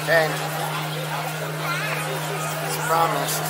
Okay. As promised.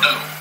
no.